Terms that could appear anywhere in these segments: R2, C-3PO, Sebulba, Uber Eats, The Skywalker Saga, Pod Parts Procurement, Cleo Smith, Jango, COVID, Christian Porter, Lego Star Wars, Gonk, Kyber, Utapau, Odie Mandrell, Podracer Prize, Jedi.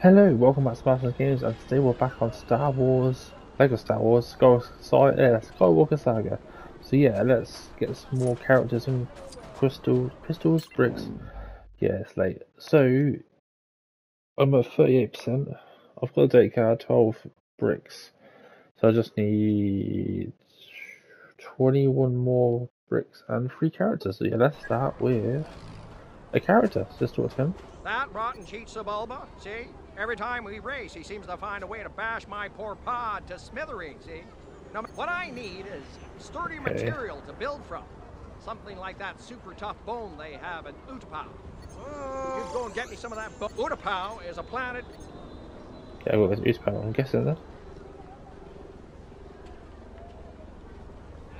Hello, welcome back to Spartan Games, and today we're back on Star Wars, Lego Star Wars, Skywalker Saga. So yeah, let's get some more characters and pistols, bricks. Yeah, it's late. So, I'm at 38%, I've got a date card, 12 bricks. So I just need 21 more bricks and 3 characters. So yeah, let's start with a character, just towards him. That rotten cheat Sebulba, see? Every time we race, he seems to find a way to bash my poor pod to smithereens, see? Now, what I need is sturdy material to build from. Something like that super tough bone they have in Utapau. You can go and get me some of that bone. Utapau is a planet. Okay, well, there's Utapau, I'm guessing then.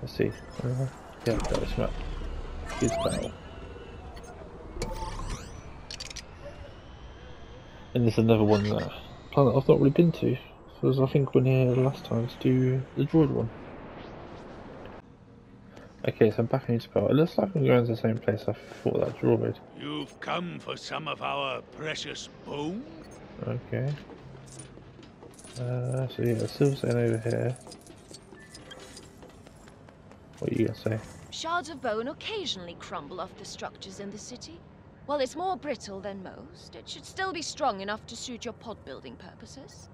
Let's see. Yeah, that was smart. Utapau. And there's another one, that planet I've not really been to. So I think we're here last time to do the droid one. Okay, so I'm back in Utapau. It looks like I'm going to the same place I thought that droid. You've come for some of our precious bone? Okay. So yeah, still sitting over here. What are you going to say? Shards of bone occasionally crumble off the structures in the city. While it's more brittle than most, it should still be strong enough to suit your pod building purposes.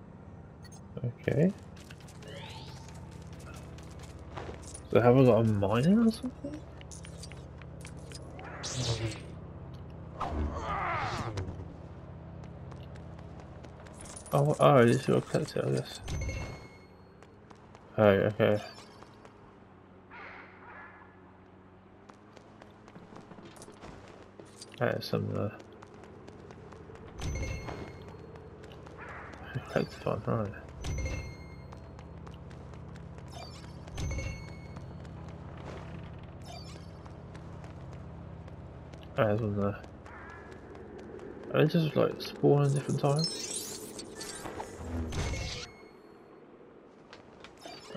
Okay. So have I got a miner or something? Oh, this is what I collected, I guess. Oh, okay. There's some that's fun, right? There's one there. Are they just like spawning at different times?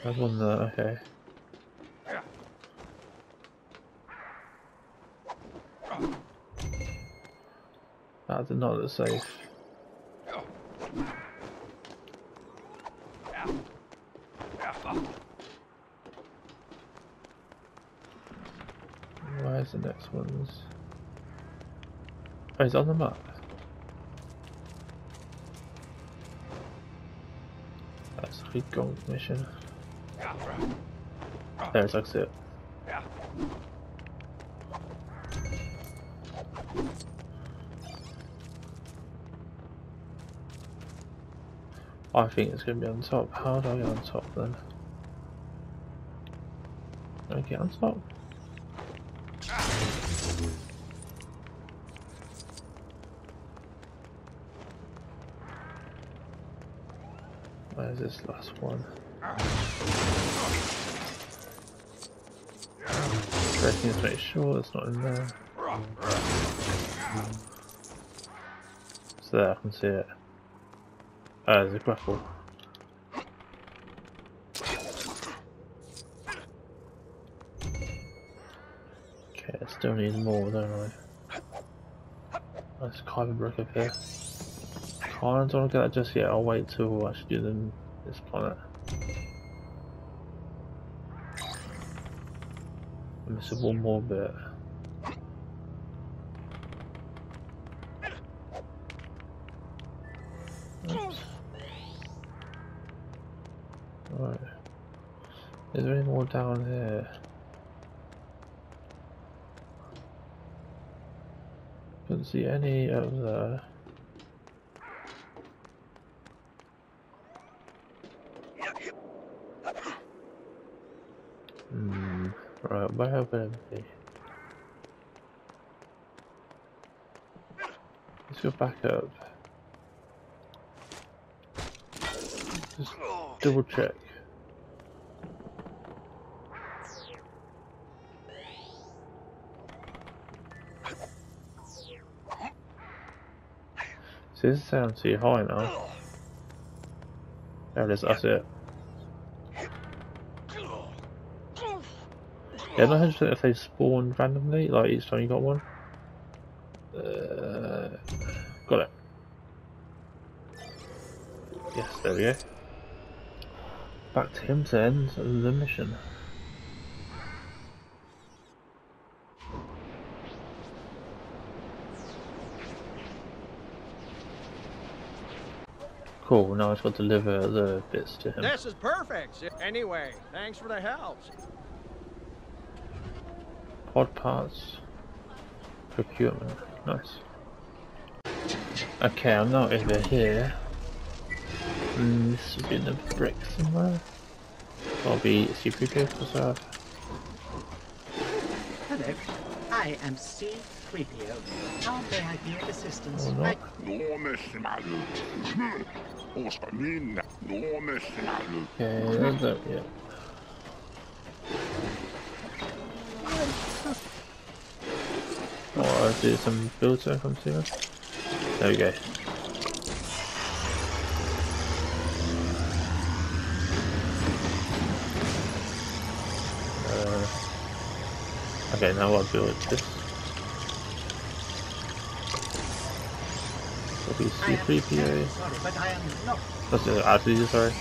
There's one there, okay. That did not look safe. Where's the next ones? Oh, it's on the map. That's the Gonk mission. There it is, I see it. I think it's going to be on top. How do I get on top then? Can I get on top? Where's this last one? I need to make sure it's not in there. So there, I can see it. Ah, there's a grapple. Okay, I still need more, don't I? That's Kyber brick up here. I don't want to get that just yet, I'll wait till I actually do them this planet. I'm missing one more bit. Is there any more down here? Couldn't see any up there. Right, where have I been? Let's go back up. Just double check. See, this sounds too high now. There it is, that's it. Yeah, I'm not 100% if they spawn randomly, like each time you got one. Got it. Yes, there we go. Back to him to end the mission. Cool, now I've got to deliver the bits to him. This is perfect! Anyway, thanks for the help. Pod Parts Procurement. Nice. Okay, I'm now over here. This should be in the brick somewhere. I'll be C-3PO for that. Hello, I am C-3PO. How may I be of assistance? Or not. Okay, that's up, yeah. Or I'll do some builds so I can see that. There we go. Okay, now I'll build this. That'll be C-3PO. That's the R2, sorry.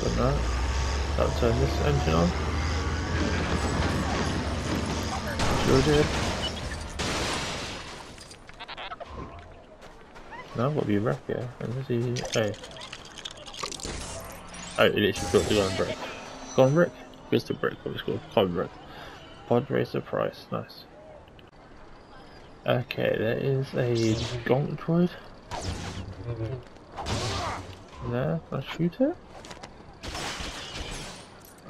Done that. That'll turn this engine on. Sure did. Now I've got to be wrecked here, and this is... oh. Oh, it literally got the Gonk brick. Gonk brick? Crystal brick, what it's called, Kyber brick. Podracer Prize, nice. Okay, there is a Gonk droid. There, can I shoot it?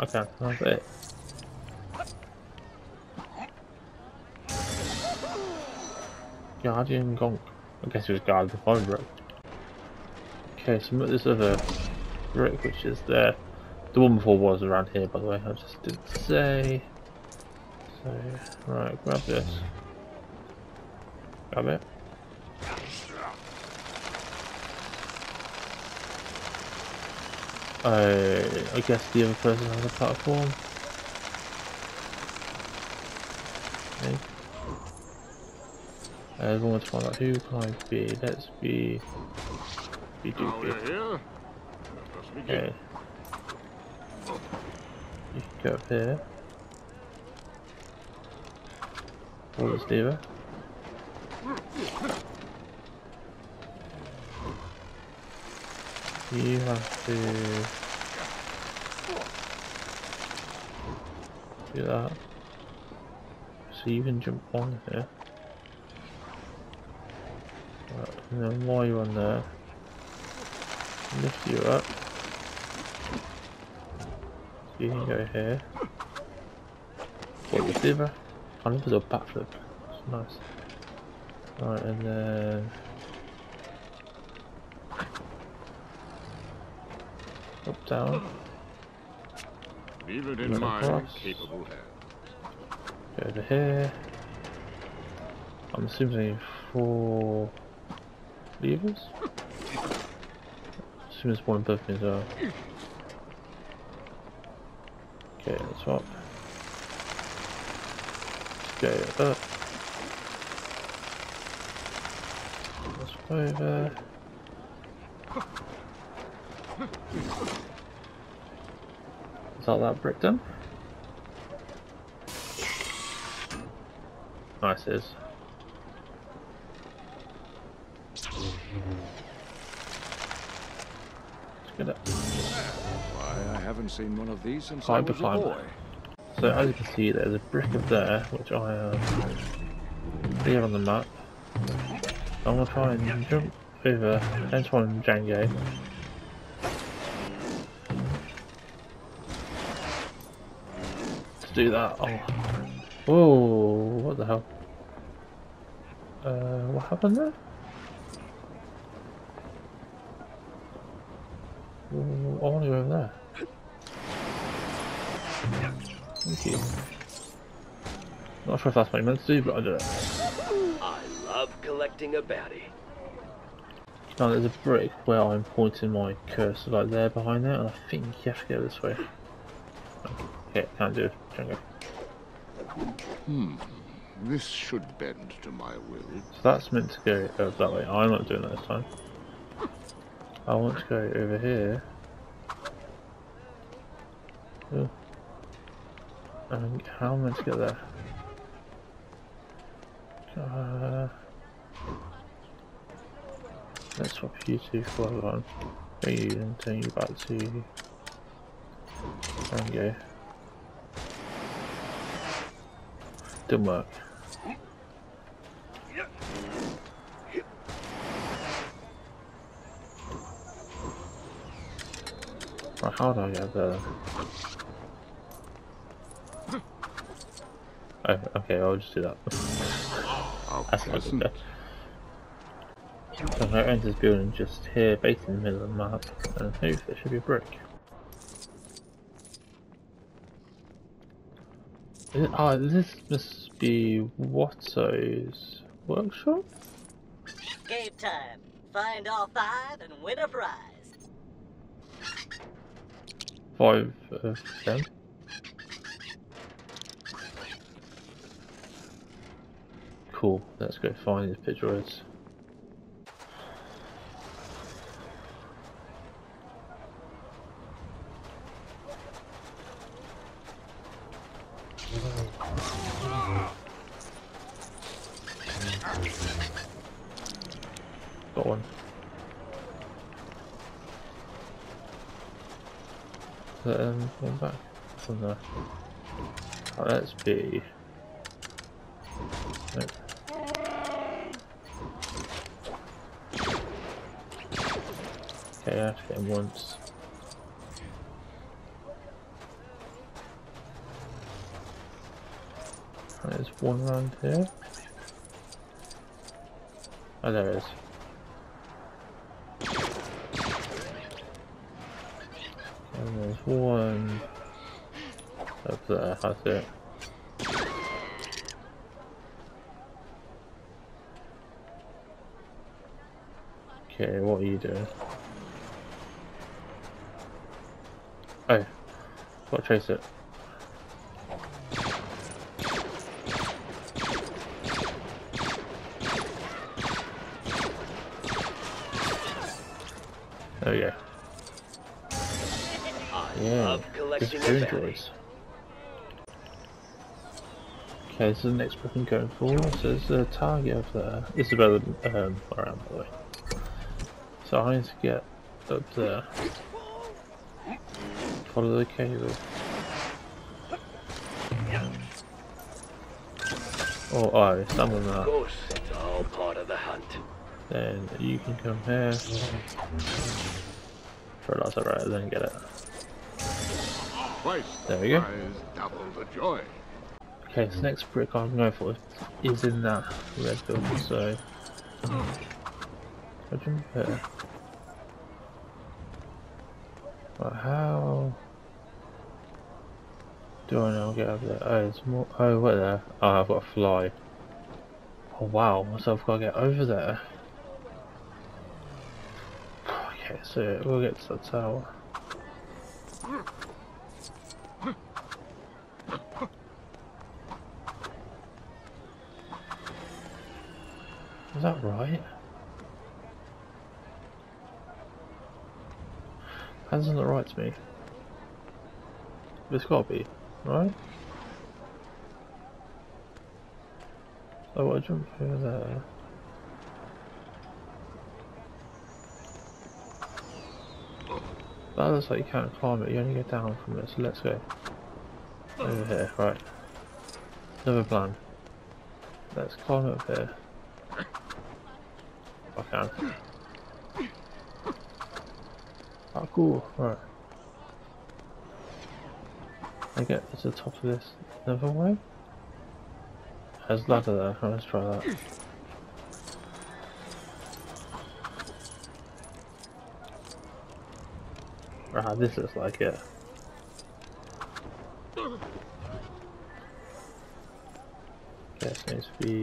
Okay, that's it. Guardian Gonk. I guess it was guard the fire brick. Okay, so I'm at this other brick which is there. The one before was around here, by the way, I just didn't say. So, right, grab this. Grab it. I guess the other person has a platform. Okay. Everyone wants to find out who can I be. Let's be. Be doopy. Okay. You can go up here. Or let's do it. You have to do that. So you can jump on here. And then while you're on there, lift you up. So you can go here. What the liver? I need to do a backflip. It's nice. Right, and then up, down. Leave it in my capable hands. Go over here. I'm assuming for levers? I assume there's one above me as well. Okay, let's swap. Let's go up. Let's go over. Is that brick done? Nice, it is. Why, I haven't seen one of these since I was a boy. So as you can see, there's a brick up there, which I clear on the map. I'm gonna try and jump over and try and Jango. Let's do that. Oh, whoa! What the hell? What happened there? I want to go over there. Thank you. Not sure if that's what you meant to do, but I do it. I love collecting a baddie. Now there's a brick where I'm pointing my cursor, like there behind there, and I think you have to go this way. Yeah, can't do it. Jango. Hmm. This should bend to my will. So that's meant to go that way. I'm not doing that this time. I want to go over here. Ooh. And how am I meant to get there? Let's swap you two for one. You and turn you back to Jango. Didn't work. Right, how do I get there? Oh, okay, I'll just do that. That's not good. So I enter this building just here, based in the middle of the map, and hopefully there should be a brick. Ah, this must be Watso's workshop? Game time. Find all five and win a prize. 5 of them. Cool, let's go find these pictures. Got one. Let one back from there. Right, let's be. Nope. Okay, I have to get him once. Right, there's one round here. Oh, there it is. And there's one up there, that's it. Okay, what are you doing? Oh, gotta chase it. There we go. Yeah, just food droids. Okay, so the next weapon going forward, so there's a target up there. This is about around, by the way. So I need to get up there. Follow the cable. Oh, alright, stand on that. Of course, it's all part of the hunt. Then you can come here. Throw that out right, then get it. There we go. Okay, so next brick I'm going for is in that red building, so... I'll jump here. But how... do I now get up there? Oh, there's more... Oh, wait there. Oh, I've got to fly. Oh wow, so I've got to get over there. Okay, so we'll get to the tower. Is that right? That doesn't look right to me. But it's gotta be, right? So I jump over there. That looks like you can't climb it, you only go down from it, so let's go. Over here, right. Another plan. Let's climb up here. I can. Oh cool, right. I get to the top of this another way. There's a ladder there, right, let's try that. Ah, this looks like it. Guess it needs to be...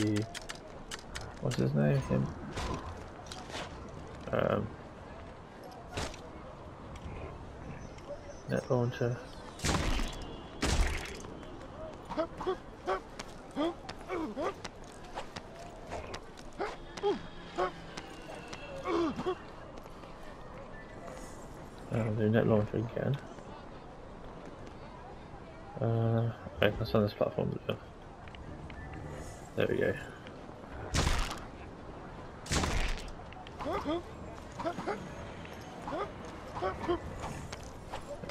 what's his name? Him? Net launcher. Do net launcher again. Wait, that's on this platform. There we go. There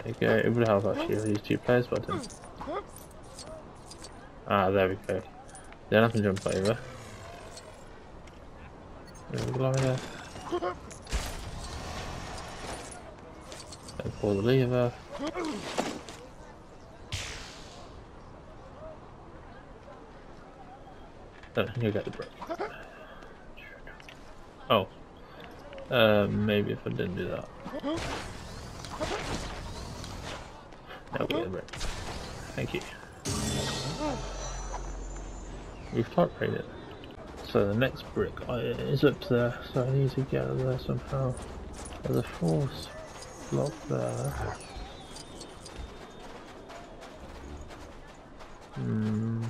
we go. It would help actually with these two players, but I didn't. Ah, there we go. Then I can jump over. Glider. And pull the lever. You'll get the brick. Oh. Maybe if I didn't do that. That'll get the brick. Thank you. We've top rated. So the next brick is up there, so I need to get out of there somehow. There's a force block there. Hmm.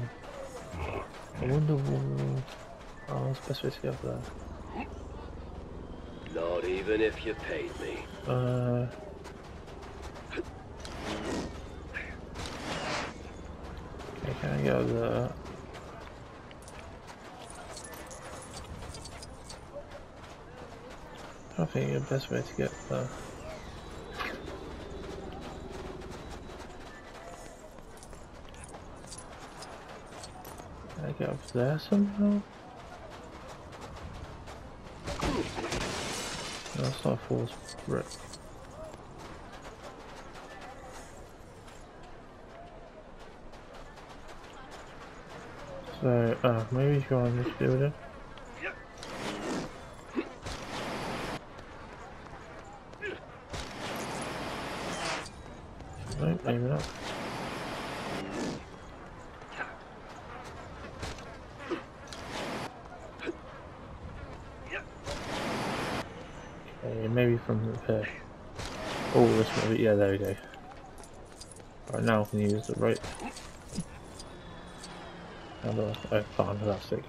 I wonder what... Oh, that's the best way to get up there. Not even if you paid me. Okay, can I go there? I think the best way to get there. Get up there somehow? No, that's not a false brick. So, maybe go on this building. Nope, maybe not. From here. Oh, this one. Yeah, there we go. Right now, I can use the rope. And I found elastic.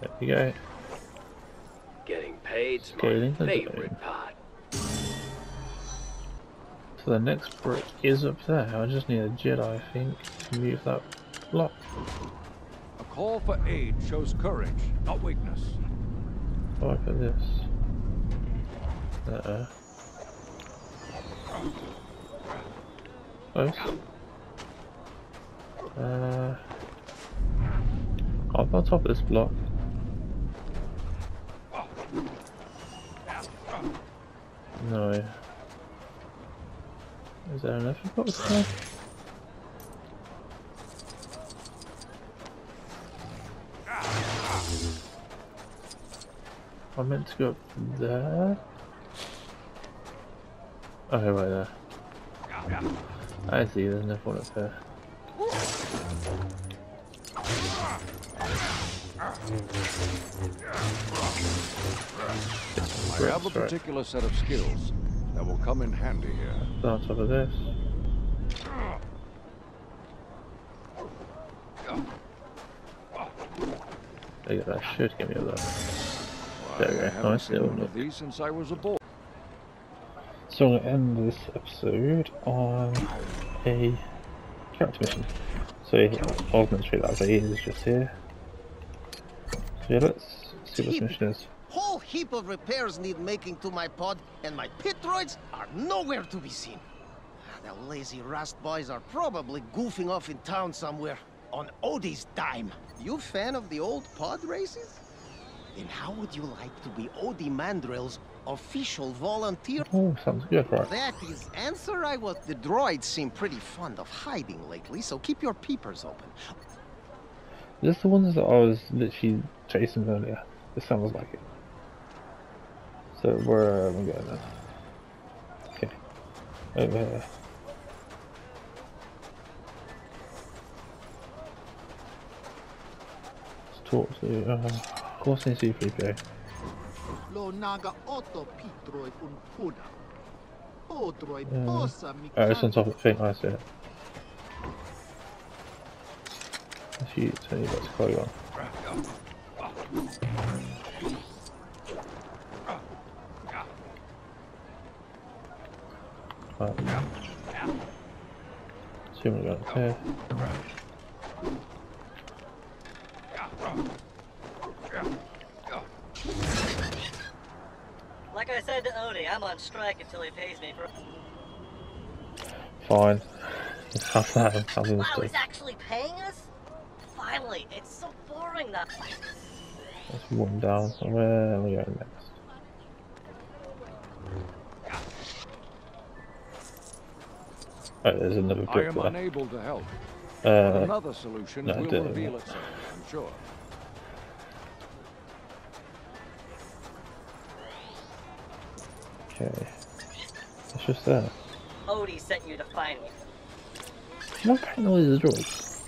There we go. Getting paid. Scaling the favorite part. So the next brick is up there. I just need a Jedi, I think, to move that block. Call for aid shows courage, not weakness. Oh, look at this. Close. Up on top of this block. No. Is there enough of blocks there? I meant to go up there. Okay, right there. I see, there's no one up there. I have a particular set of skills that will come in handy here. On top of this. There you go, that should get me up there. There we go. Nice little look. Since I was a boy. So I'm going to end this episode on a character mission. So I'll demonstrate that he is just here. So yeah, let's see what the mission is. Whole heap of repairs need making to my pod, and my pit droids are nowhere to be seen. The lazy Rust boys are probably goofing off in town somewhere on Odie's dime. You fan of the old pod races? Then how would you like to be Odie Mandrell's official volunteer? Oh, sounds good, right? That is answer I was... The droids seem pretty fond of hiding lately, so keep your peepers open. Is this the ones that I was literally chasing earlier? It sounds like it. So where am I going then? Okay. Over here. talk to course in C-3PO. It's on top of the thing, I see it. Let's use it, that's quite well. See what we got here. Like I said to Odie, I'm on strike until he pays me for. Fine. Have that. Wow, he's actually paying us? Finally, it's so boring that. Let's one down. Where are we going next? Oh, there's another brick there. I am unable to help. Another solution will reveal itself, I'm sure. Okay. It's just there. Odie sent you to find me. What kind of noise is droids?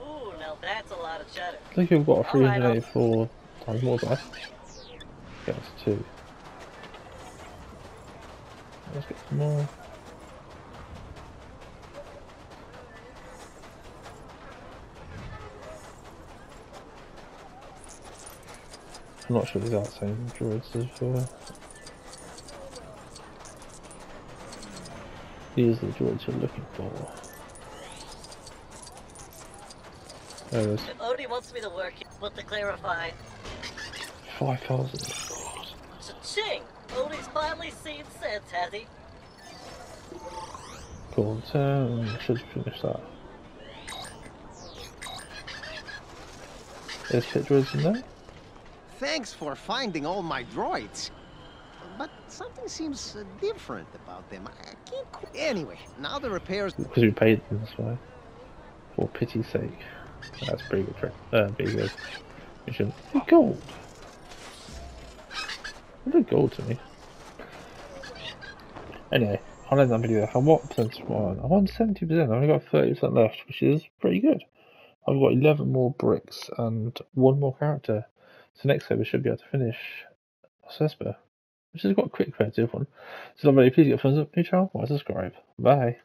Ooh, now that's a lot of cheddar. I think we've got a 384 times more back. That's 2. Let's get some more. I'm not sure these are the same droids as before. These are the droids you're looking for. There it is. If Odie wants me to work, but to clarify. 5,000. Cha-ching! Odie's finally seen sense, has he? Cool, I should finish that. There's pit droids in there? Thanks for finding all my droids. But something seems different about them. I can't quit. Anyway, now the repairs. Because we paid them this way. For pity's sake. That's pretty good for pretty good. You should. Gold! What did gold to me? Anyway, I'll end that video. If I want percentage more, I'm on 70%. I've only got 30% left, which is pretty good. I've got 11 more bricks and 1 more character. So next time we should be able to finish Cesper, which is quite a quick creative one. So, everybody, please give a thumbs up, new channel, or subscribe. Bye.